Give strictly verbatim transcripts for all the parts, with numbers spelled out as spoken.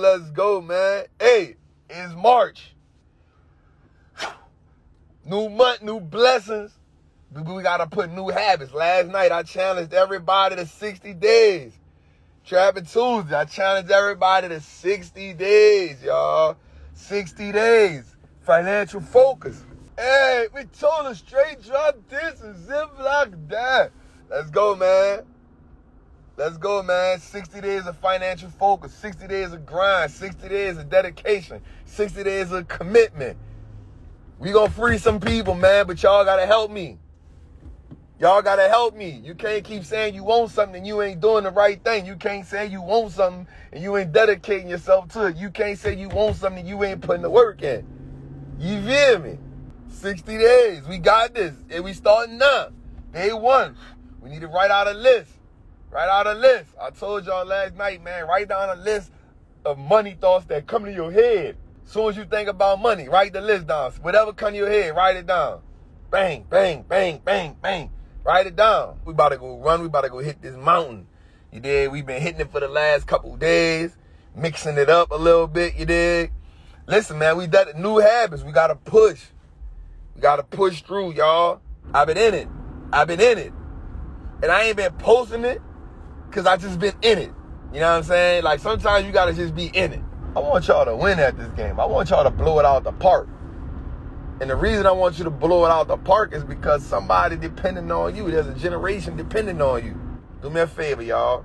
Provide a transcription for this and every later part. Let's go, man. Hey, it's March. New month, new blessings. We gotta put new habits. Last night, I challenged everybody to sixty days. Trappin' Tuesday, I challenged everybody to sixty days, y'all. sixty days. Financial focus. Hey, we told a straight drop this and zip lock that. Let's go, man. Let's go, man. sixty days of financial focus. sixty days of grind. sixty days of dedication. sixty days of commitment. We gonna free some people, man, but y'all gotta help me. Y'all gotta help me. You can't keep saying you want something and you ain't doing the right thing. You can't say you want something and you ain't dedicating yourself to it. You can't say you want something and you ain't putting the work in. You feel me? sixty days. We got this. And we starting now. Day one. We need to write out a list. Write out a list. I told y'all last night, man, write down a list of money thoughts that come to your head. As soon as you think about money, write the list down. Whatever come to your head, write it down. Bang, bang, bang, bang, bang. Write it down. We about to go run. We about to go hit this mountain. You dig? We've been hitting it for the last couple days, mixing it up a little bit. You dig? Listen, man, we got new habits. We got to push. We got to push through, y'all. I've been in it. I've been in it. And I ain't been posting it. Cause I just been in it. You know what I'm saying? Like sometimes you gotta just be in it. I want y'all to win at this game. I want y'all to blow it out the park. And the reason I want you to blow it out the park is because somebody depending on you. There's a generation depending on you. Do me a favor, y'all.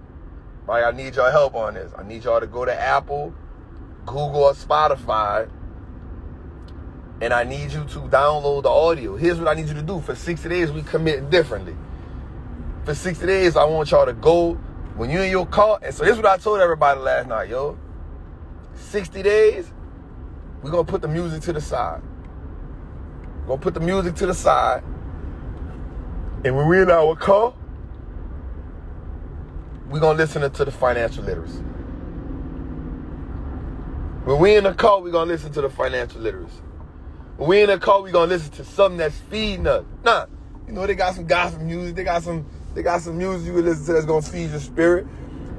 Like I need y'all help on this. I need y'all to go to Apple, Google, or Spotify. And I need you to download the audio. Here's what I need you to do. For sixty days, we commit differently. For sixty days, I want y'all to go. When you're in your car, and so this is what I told everybody last night, yo. sixty days, we're going to put the music to the side. We're going to put the music to the side. And when we're in our car, we're going to listen to the financial literacy. When we're in the car, we're going to listen to the financial literacy. When we're in the car, we're going to listen to something that's feeding us. Nah, you know, they got some gospel music. They got some... They got some music you can listen to that's going to feed your spirit.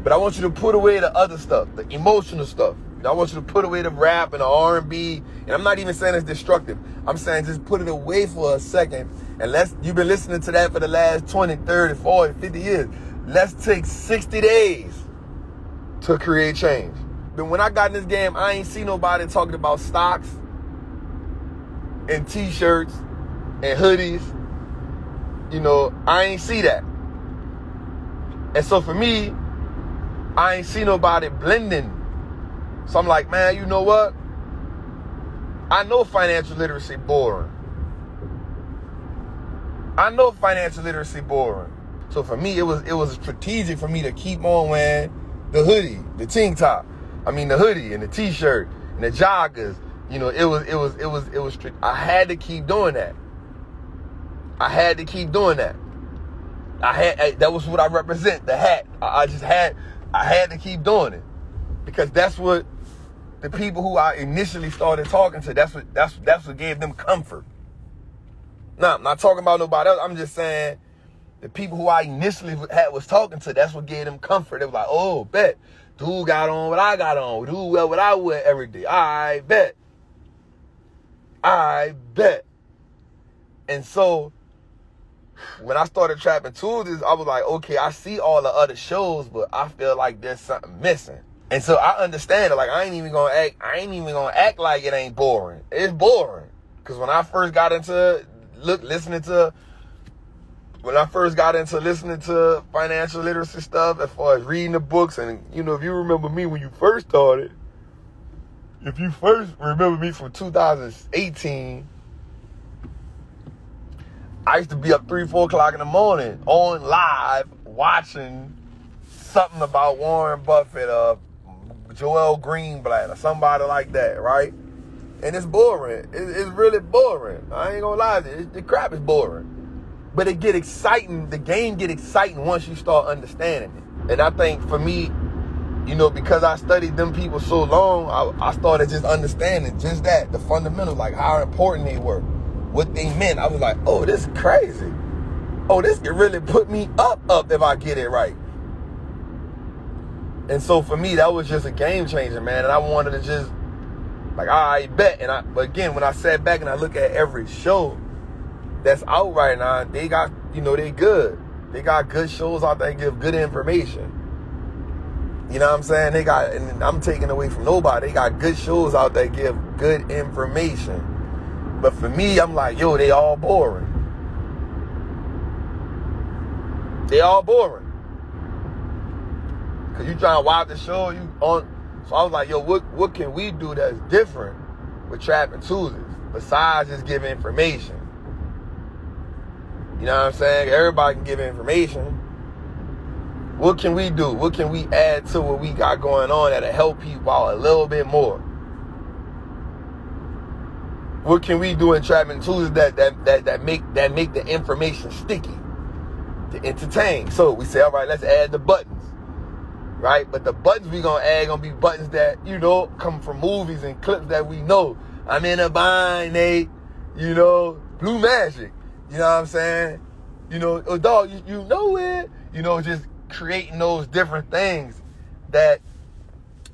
But I want you to put away the other stuff, the emotional stuff. I want you to put away the rap and the R and B. And I'm not even saying it's destructive. I'm saying just put it away for a second. And let's, you've been listening to that for the last twenty, thirty, forty, fifty years. Let's take sixty days to create change. But when I got in this game, I ain't seen nobody talking about stocks and T-shirts and hoodies. You know, I ain't see that. And so for me, I ain't see nobody blending. So I'm like, man, you know what? I know financial literacy boring. I know financial literacy boring. So for me, it was it was strategic for me to keep on wearing the hoodie, the tank top. I mean, the hoodie and the T-shirt and the joggers. You know, it was it was it was it was. I had to keep doing that. I had to keep doing that. I had that was what I represent, the hat. I, I just had. I had to keep doing it because that's what the people who I initially started talking to, that's what that's that's what gave them comfort. Now, I'm not talking about nobody else. I'm just saying the people who I initially had was talking to, that's what gave them comfort. They were like, oh, bet. Dude got on what I got on. Dude wear what I wear every day. I bet. I bet. And so when I started Trappin' Tuesdays, I was like, okay, I see all the other shows, but I feel like there's something missing. And so I understand it. Like, I ain't even gonna act, I ain't even gonna act like it ain't boring. It's boring. Cause when I first got into look listening to when I first got into listening to financial literacy stuff as far as reading the books, and you know, if you remember me when you first started, if you first remember me from two thousand eighteen. I used to be up three, four o'clock in the morning on live watching something about Warren Buffett or Joel Greenblatt or somebody like that, right? And it's boring. It's really boring. I ain't gonna lie to you. The crap is boring. But it get exciting. The game get exciting once you start understanding it. And I think for me, you know, because I studied them people so long, I, I started just understanding just that, the fundamentals, like how important they were. What they meant. I was like, oh, this is crazy. Oh, this could really put me up, up if I get it right. And so for me, that was just a game changer, man. And I wanted to just, like, all right, bet. And I, but again, when I sat back and I look at every show that's out right now, they got, you know, they good. They got good shows out there that give good information. You know what I'm saying? They got, and I'm taking away from nobody, they got good shows out there that give good information. But for me, I'm like, yo, they all boring. They all boring. Cause you trying to watch the show, you on. So I was like, yo, what what can we do that's different with Trappin' Tuesdays besides just giving information? You know what I'm saying? Everybody can give information. What can we do? What can we add to what we got going on that'll help people out a little bit more? What can we do in Trappin' Tuesdays that that that that make that make the information sticky to entertain? So we say, all right, let's add the buttons, right? But the buttons we gonna add gonna be buttons that, you know, come from movies and clips that we know. I'm in a bind, Nate. You know, Blue Magic. You know what I'm saying? You know, oh, dog, you, you know it. You know, just creating those different things that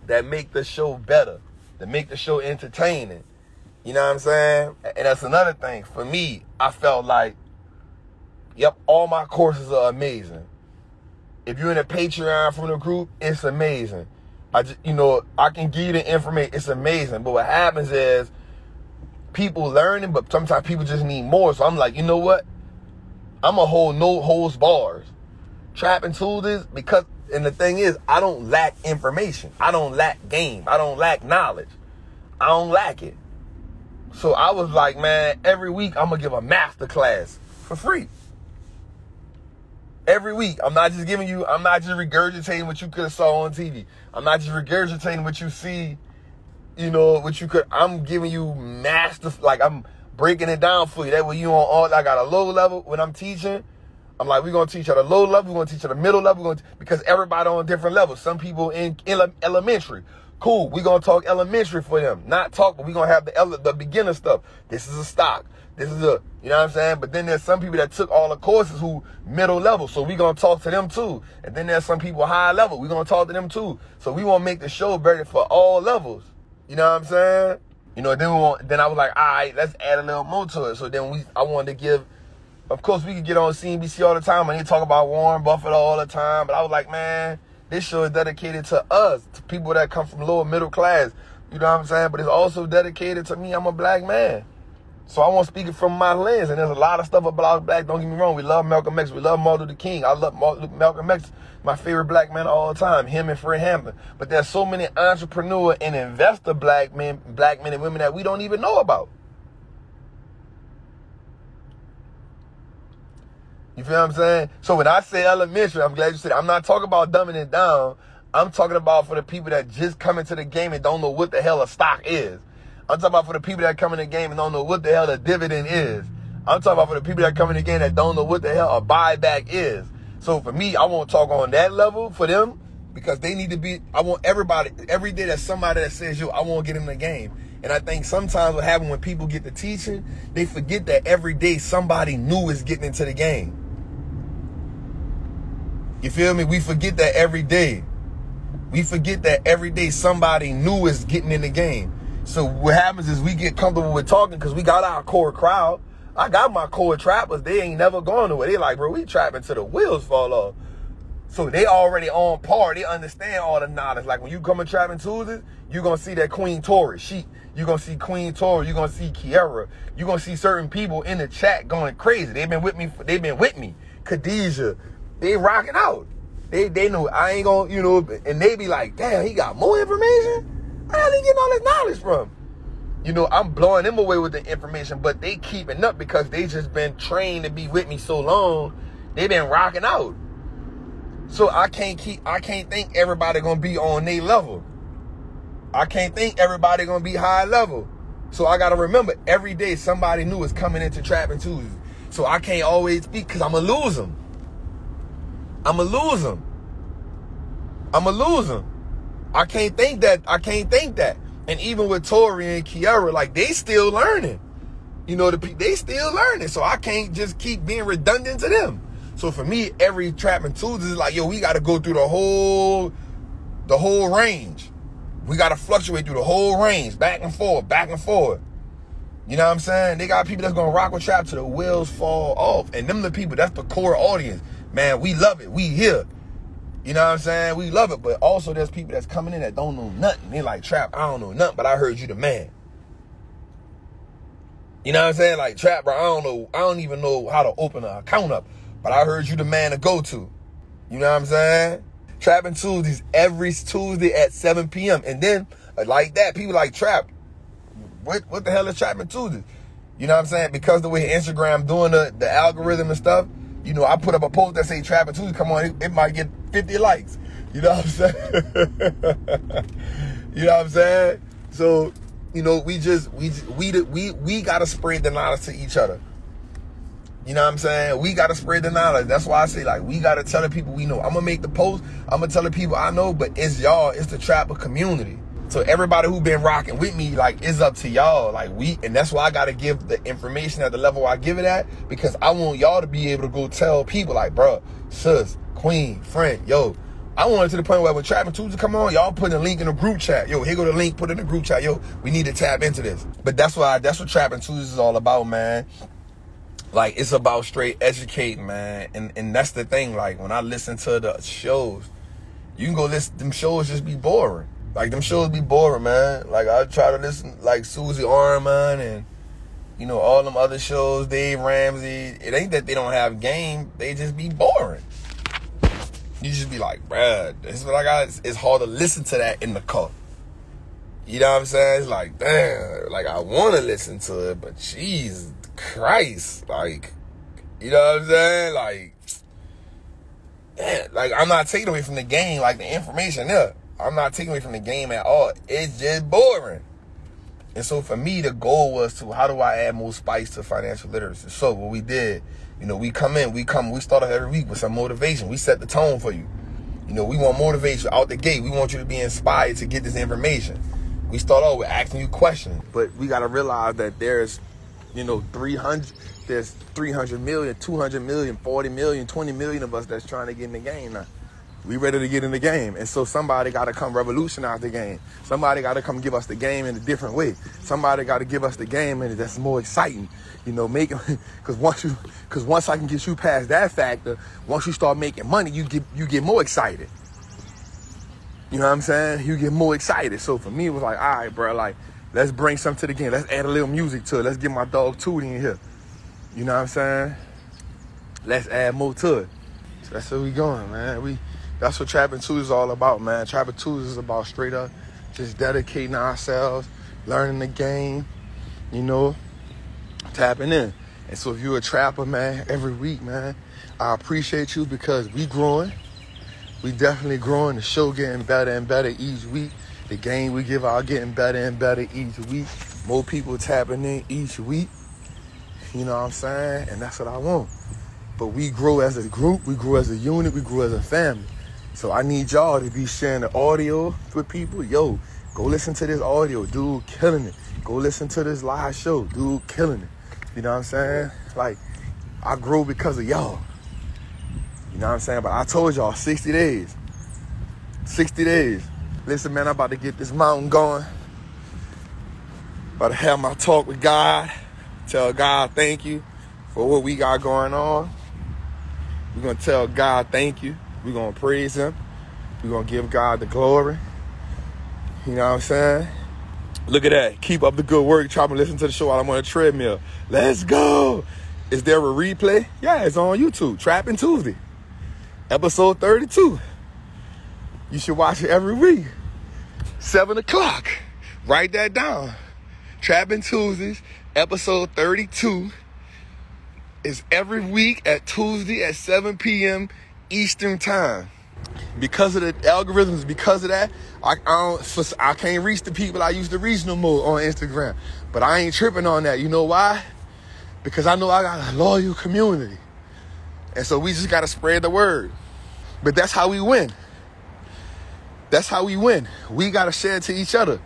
that make the show better, that make the show entertaining. You know what I'm saying? And that's another thing. For me, I felt like, yep, all my courses are amazing. If you're in a Patreon from the group, it's amazing. I just, you know, I can give you the information. It's amazing. But what happens is people learning, but sometimes people just need more. So I'm like, you know what? I'm a whole no holds bars. Trappin' Tuesdays, because, and the thing is, I don't lack information. I don't lack game. I don't lack knowledge. I don't lack it. So I was like, man, every week I'm going to give a master class for free. Every week. I'm not just giving you, I'm not just regurgitating what you could have saw on T V. I'm not just regurgitating what you see, you know, what you could, I'm giving you master, like I'm breaking it down for you. That way you on all, I got a low level when I'm teaching. I'm like, we're going to teach at a low level. We're going to teach at a middle level. We're gonna because everybody on different levels. Some people in ele elementary. Cool, we're going to talk elementary for them. Not talk, but we're going to have the ele the beginner stuff. This is a stock. This is a, you know what I'm saying? But then there's some people that took all the courses who middle level. So we're going to talk to them too. And then there's some people high level. We're going to talk to them too. So we want to make the show better for all levels. You know what I'm saying? You know, then we want, then I was like, all right, let's add a little more to it. So then we, I wanted to give, of course, we could get on C N B C all the time and they talk about Warren Buffett all the time. But I was like, man, this show is dedicated to us, to people that come from lower middle class. You know what I'm saying? But it's also dedicated to me. I'm a black man. So I want to speak it from my lens. And there's a lot of stuff about black. Don't get me wrong. We love Malcolm X. We love Martin Luther King. I love Malcolm X, my favorite black man of all time, him and Fred Hamlin. But there's so many entrepreneur and investor black men, black men and women that we don't even know about. You feel what I'm saying? So when I say elementary, I'm glad you said it. I'm not talking about dumbing it down. I'm talking about for the people that just come into the game and don't know what the hell a stock is. I'm talking about for the people that come in the game and don't know what the hell a dividend is. I'm talking about for the people that come in the game that don't know what the hell a buyback is. So for me, I won't talk on that level for them because they need to be, I want everybody, every day there's somebody that says, yo, I want to get in the game. And I think sometimes what happens when people get to teaching, they forget that every day somebody new is getting into the game. You feel me? We forget that every day. We forget that every day somebody new is getting in the game. So what happens is we get comfortable with talking because we got our core crowd. I got my core trappers. They ain't never going nowhere. They like, bro, we trapping till the wheels fall off. So they already on par. They understand all the knowledge. Like when you come and Trappin' Tuesdays, you're going to see that Queen Tori. She, you're going to see Queen Tori. You're going to see Kiera. You're going to see certain people in the chat going crazy. They've been with me. They've been with me. Khadijah. They rocking out. They they know I ain't gonna, you know, and they be like, damn, he got more information? How they getting all this knowledge from? You know, I'm blowing them away with the information, but they keeping up because they just been trained to be with me so long, they been rocking out. So I can't keep, I can't think everybody gonna be on their level. I can't think everybody gonna be high level. So I gotta remember, every day somebody new is coming into Trappin' Tuesdays. So I can't always speak because I'm gonna lose them. I'ma lose them. I'ma lose them. I can't think that. I can't think that. And even with Tori and Kiera, like they still learning. You know, the they still learning. So I can't just keep being redundant to them. So for me, every Trappin' Tuesdays is like, yo, we got to go through the whole the whole range. We got to fluctuate through the whole range, back and forth, back and forth. You know what I'm saying? They got people that's going to rock with trap till the wheels fall off. And them the people, that's the core audience. Man, we love it. We here. You know what I'm saying? We love it. But also there's people that's coming in that don't know nothing. They like, Trap, I don't know nothing, but I heard you the man. You know what I'm saying? Like, Trap, bro, I don't know. I don't even know how to open an account up, but I heard you the man to go to. You know what I'm saying? Trappin' Tuesdays every Tuesday at seven p m And then, like that, people like, Trap, what what the hell is Trappin' Tuesdays? You know what I'm saying? Because the way Instagram doing the, the algorithm and stuff, you know, I put up a post that say Trappin' Tuesday, come on, it, it might get fifty likes. You know what I'm saying? You know what I'm saying? So, you know, we just, we we we, we got to spread the knowledge to each other. You know what I'm saying? We got to spread the knowledge. That's why I say, like, we got to tell the people we know. I'm going to make the post. I'm going to tell the people I know, but it's y'all. It's the Trapper community. So everybody who been rocking with me, like, it's up to y'all. Like, we, and that's why I got to give the information at the level I give it at, because I want y'all to be able to go tell people, like, bruh, sis, queen, friend, yo. I want it to the point where when Trappin' Tuesday come on, y'all put a link in the group chat. Yo, here go the link, put it in the group chat. Yo, we need to tap into this. But that's why, that's what Trappin' Tuesday is all about, man. Like, it's about straight educating, man. And and that's the thing. Like, when I listen to the shows, you can go listen. Them shows just be boring. Like, them shows be boring, man. Like, I try to listen, like, Suze Orman and, you know, all them other shows, Dave Ramsey. It ain't that they don't have game. They just be boring. You just be like, bruh, this is what I got. It's, it's hard to listen to that in the car. You know what I'm saying? It's like, damn. Like, I want to listen to it, but jeez. Christ, like, you know what I'm saying? Like, man, like, I'm not taking away from the game, like, the information there. I'm not taking away from the game at all. It's just boring. And so for me, the goal was to, how do I add more spice to financial literacy? So what we did, you know, we come in, we come, we start every week with some motivation. We set the tone for you. You know, we want motivation out the gate. We want you to be inspired to get this information. We start off with asking you questions. But we got to realize that there's, you know, three hundred, there's three hundred million, two hundred million, forty million, twenty million of us that's trying to get in the game now. We ready to get in the game. And so somebody got to come revolutionize the game. Somebody got to come give us the game in a different way. Somebody got to give us the game and that's more exciting. You know, make because once you because once I can get you past that factor, once you start making money, you get you get more excited. You know what I'm saying? You get more excited. So for me, it was like, all right, bro, like, let's bring something to the game. Let's add a little music to it. Let's get my dog Tootie in here. You know what I'm saying? Let's add more to it. So that's where we going, man. We that's what Trappin' Tuesday is all about, man. Trappin' Tuesday is about straight up just dedicating ourselves, learning the game, you know, tapping in. And so if you're a trapper, man, every week, man, I appreciate you because we growing. We definitely growing. The show getting better and better each week. The game we give out getting better and better each week. More people tapping in each week. You know what I'm saying? And that's what I want. But we grow as a group. We grow as a unit. We grow as a family. So I need y'all to be sharing the audio with people. Yo, go listen to this audio. Dude, killing it. Go listen to this live show. Dude, killing it. You know what I'm saying? Like, I grow because of y'all. You know what I'm saying? But I told y'all, sixty days. sixty days. Listen, man, I'm about to get this mountain going. About to have my talk with God. Tell God thank you for what we got going on. We're going to tell God thank you. We're going to praise him. We're going to give God the glory. You know what I'm saying? Look at that. Keep up the good work. Try to listen to the show while I'm on a treadmill. Let's go. Is there a replay? Yeah, it's on YouTube. Trappin' Tuesday. Episode thirty-two. You should watch it every week. seven o'clock. Write that down. Trappin' Tuesdays, episode thirty-two. Is every week at Tuesday at seven p m Eastern time. Because of the algorithms, because of that, I, I, don't, I can't reach the people I used to reach no more on Instagram. But I ain't tripping on that. You know why? Because I know I got a loyal community. And so we just got to spread the word. But that's how we win. That's how we win. We got to share it to each other.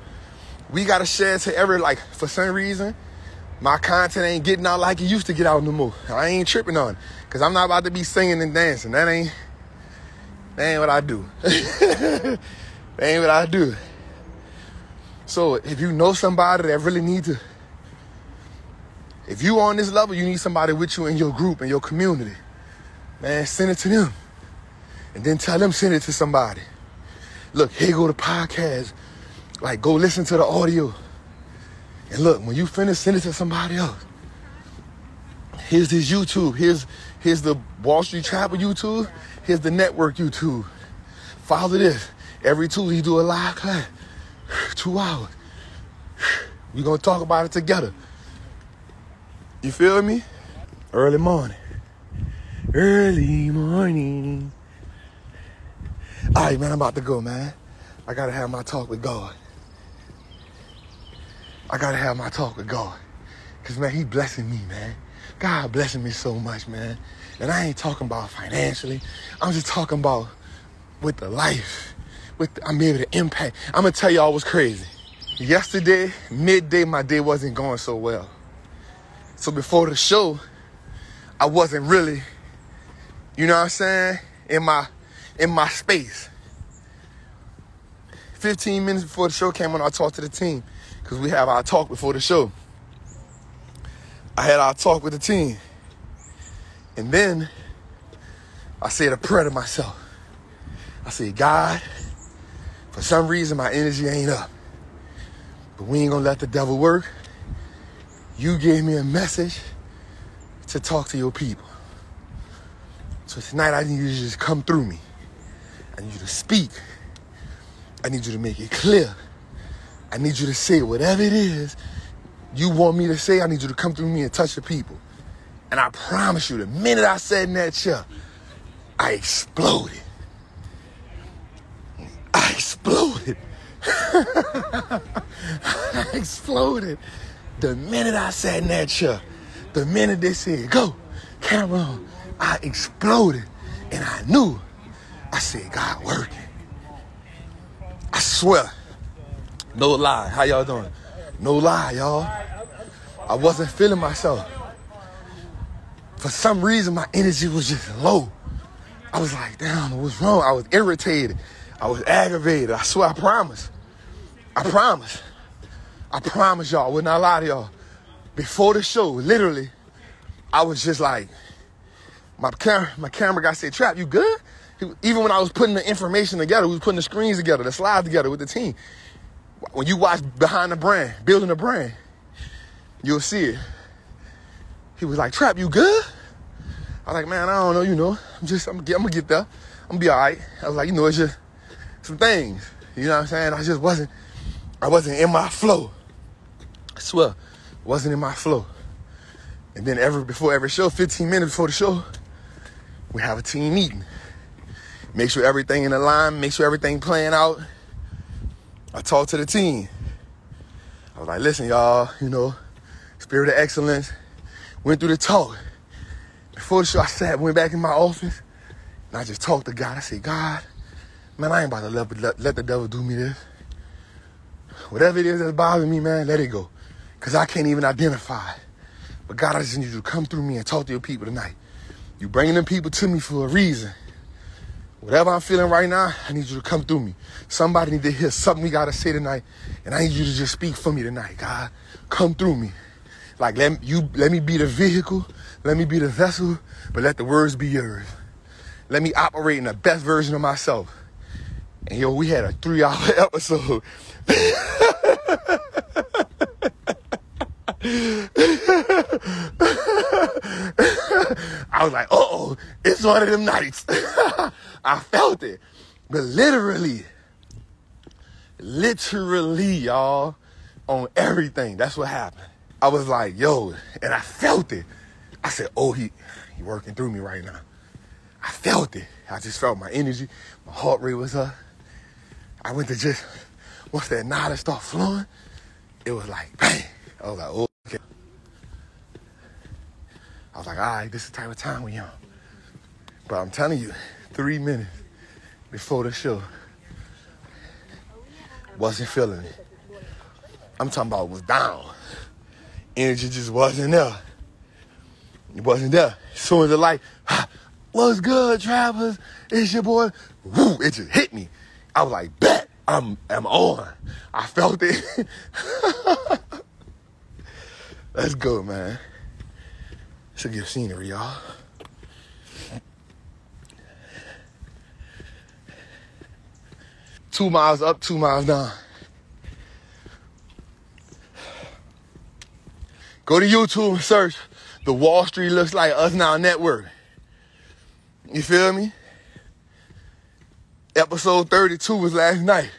We got to share it to every, like, for some reason, my content ain't getting out like it used to get out no more. I ain't tripping on it because I'm not about to be singing and dancing. That ain't, that ain't what I do. That That ain't what I do. So if you know somebody that really needs to, if you on this level, you need somebody with you in your group, in your community. Man, send it to them. And then tell them send it to somebody. Look, here go the podcast. Like, go listen to the audio. And look, when you finish, send it to somebody else. Here's this YouTube. Here's, here's the Wall Street Trapper YouTube. Here's the network YouTube. Follow this. Every Tuesday, you do a live class. Two hours. We're going to talk about it together. You feel me? Early morning. Early morning. All right, man, I'm about to go, man. I got to have my talk with God. I got to have my talk with God. Because, man, he blessing me, man. God blessing me so much, man. And I ain't talking about financially. I'm just talking about with the life. With the, I'm able to impact. I'm going to tell y'all what's crazy. Yesterday, midday, my day wasn't going so well. So before the show, I wasn't really, you know what I'm saying, in my, in my space. fifteen minutes before the show came on, I talked to the team because we have our talk before the show. I had our talk with the team. And then I said a prayer to myself. I said, God, for some reason, my energy ain't up. But we ain't going to let the devil work. You gave me a message to talk to your people. So tonight I need you to just come through me. I need you to speak. I need you to make it clear. I need you to say whatever it is you want me to say. I need you to come through me and touch the people. And I promise you, the minute I sat in that chair, I exploded. I exploded. I exploded. The minute I sat in that chair, the minute they said, go, camera on, I exploded. And I knew. I said, God working. I swear. No lie. How y'all doing? No lie, y'all. I wasn't feeling myself. For some reason, my energy was just low. I was like, damn, what's wrong? I was irritated. I was aggravated. I swear, I promise. I promise. I promise y'all, I would not lie to y'all. Before the show, literally, I was just like, my camera, my camera guy said, Trap, you good? He, even when I was putting the information together, we was putting the screens together, the slides together with the team. When you watch Behind the Brand, Building a Brand, you'll see it. He was like, Trap, you good? I was like, man, I don't know, you know. I'm just, I'm, I'm gonna get there. I'm gonna be all right. I was like, you know, it's just some things. You know what I'm saying? I just wasn't, I wasn't in my flow. I swear, wasn't in my flow. And then every before every show, fifteen minutes before the show, we have a team meeting. Make sure everything in the line, make sure everything playing out. I talked to the team. I was like, listen, y'all, you know, spirit of excellence. Went through the talk. Before the show, I sat, went back in my office, and I just talked to God. I said, God, man, I ain't about to let, let, let the devil do me this. Whatever it is that's bothering me, man, let it go. Because I can't even identify. But God, I just need you to come through me and talk to your people tonight. You bringing them people to me for a reason. Whatever I'm feeling right now, I need you to come through me. Somebody need to hear something we got to say tonight. And I need you to just speak for me tonight, God. Come through me. Like, let, you, let me be the vehicle. Let me be the vessel. But let the words be yours. Let me operate in the best version of myself. And, yo, we had a three-hour episode. I was like, uh-oh, it's one of them nights. I felt it. But literally, literally, y'all, on everything, that's what happened. I was like, yo, and I felt it. I said, oh, he, he working through me right now. I felt it. I just felt my energy. My heart rate was up. I went to just, once that knowledge started flowing, it was like, bang. I was like, oh, okay. I was like, all right, this is the type of time we on. But I'm telling you, three minutes before the show, wasn't feeling it. I'm talking about was down. Energy just wasn't there. It wasn't there. As soon as the light, what's good, Trappers? It's your boy. Woo, it just hit me. I was like, bet. I'm I'm on. I felt it. Let's go, man. It's a good scenery, y'all. Two miles up, two miles down. Go to YouTube and search the Wall Street Looks Like Us Now Network. You feel me? Episode thirty-two was last night.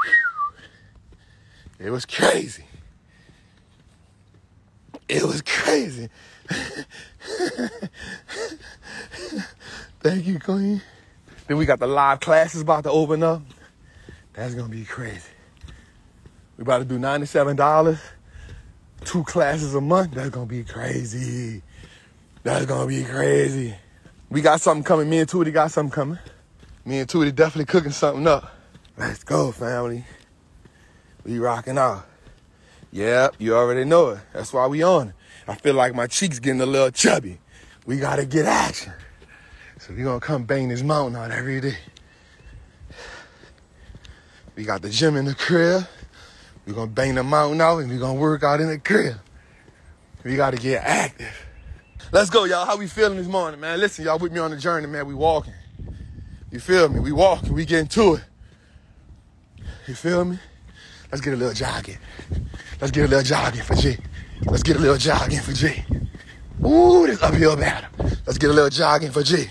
Whew. It was crazy. It was crazy. Thank you, Queen. Then we got the live classes about to open up. That's going to be crazy. We're about to do ninety-seven dollars. Two classes a month. That's going to be crazy. That's going to be crazy. We got something coming. Me and Tootie got something coming. Me and Tootie definitely cooking something up. Let's go, family. We rocking out. Yep, you already know it. That's why we on it. I feel like my cheeks getting a little chubby. We got to get action. So we're going to come bang this mountain out every day. We got the gym in the crib. We're going to bang the mountain out and we're going to work out in the crib. We got to get active. Let's go, y'all. How we feeling this morning, man? Listen, y'all with me on the journey, man. We walking. You feel me? We walking. We getting to it. You feel me? Let's get a little jogging. Let's get a little jogging for G. Let's get a little jogging for G. Ooh, this uphill battle. Let's get a little jogging for G.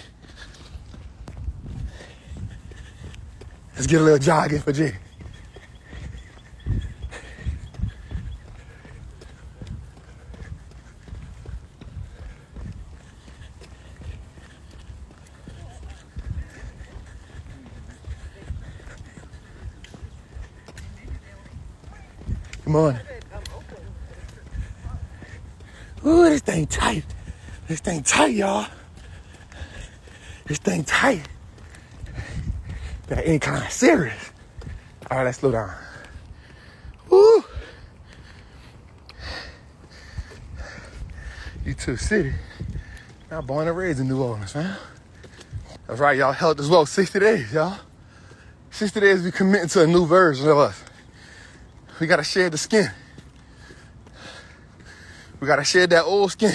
Let's get a little jogging for G. Come on. Ooh, this thing tight. This thing tight, y'all. This thing tight. That incline serious. All right, let's slow down. Woo! You too, city. Now born and raised in New Orleans, man. That's right, y'all. Health as well. sixty days, y'all. sixty days we committing to a new version of us. We gotta shed the skin. We gotta shed that old skin.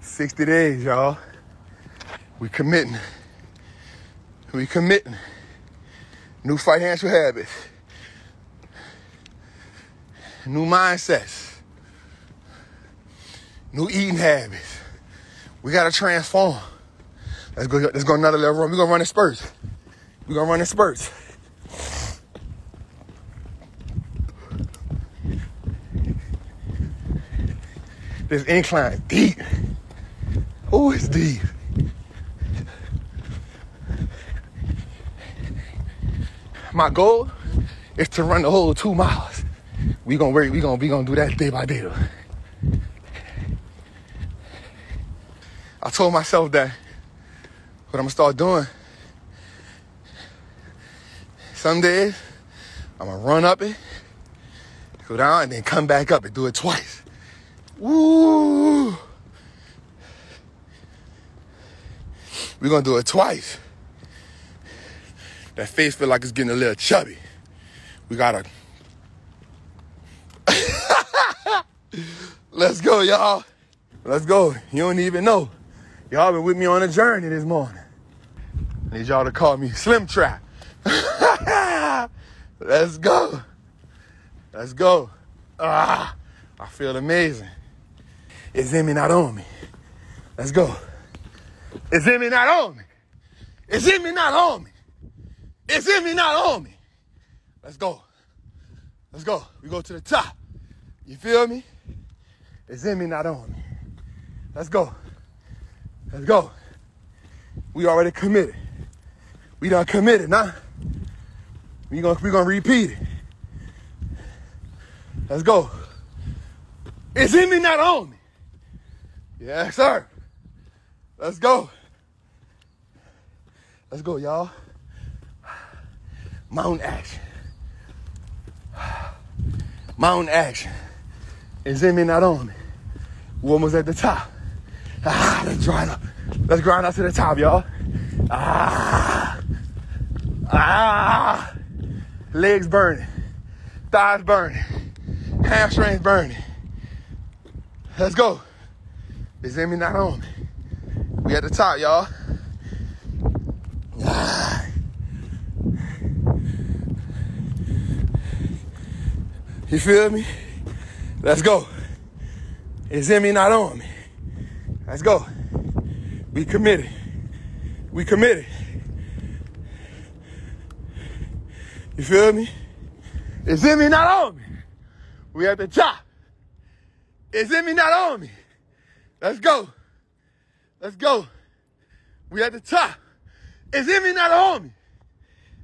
sixty days, y'all. We committing. We committing. New financial habits. New mindsets. New eating habits. We gotta transform. Let's go, let's go another level run. We're gonna run in spurts. We're gonna run in spurts. This incline deep. Oh, it's deep. My goal is to run the whole two miles. We gonna work. We gonna we gonna do that day by day though. I told myself that what I'm gonna start doing. Some days I'm gonna run up it, go down, and then come back up and do it twice. Woo! We're gonna do it twice. That face feel like it's getting a little chubby. We gotta. Let's go, y'all. Let's go. You don't even know. Y'all been with me on a journey this morning. I need y'all to call me Slim Trap. Let's go. Let's go. Ah, I feel amazing. It's in me, not on me. Let's go. It's in me, not on me. It's in me, not on me. It's in me, not on me. Let's go. Let's go. We go to the top. You feel me? It's in me, not on me. Let's go. Let's go. We already committed. We done committed, nah. We gonna, we gonna repeat it. Let's go. It's in me, not on me. Yes, sir. Let's go. Let's go, y'all. Mountain action. Mountain action. It's in me, not on me. We're almost at the top. Ah, let's grind up. Let's grind up to the top, y'all. Ah. Ah, legs burning, thighs burning, hamstrings burning. Let's go. It's in me, not on me. We at the top, y'all. Ah. You feel me? Let's go. It's in me, not on me. Let's go. We committed. We committed. You feel me? It's in me, not on me. We at the top. It's in me, not on me. Let's go. Let's go. We at the top. It's in me, not on me.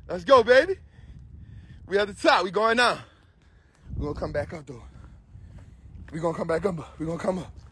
Let's go, baby. We at the top. We going down. We're going to come back up, though. We're going to come back up. We're going to come up.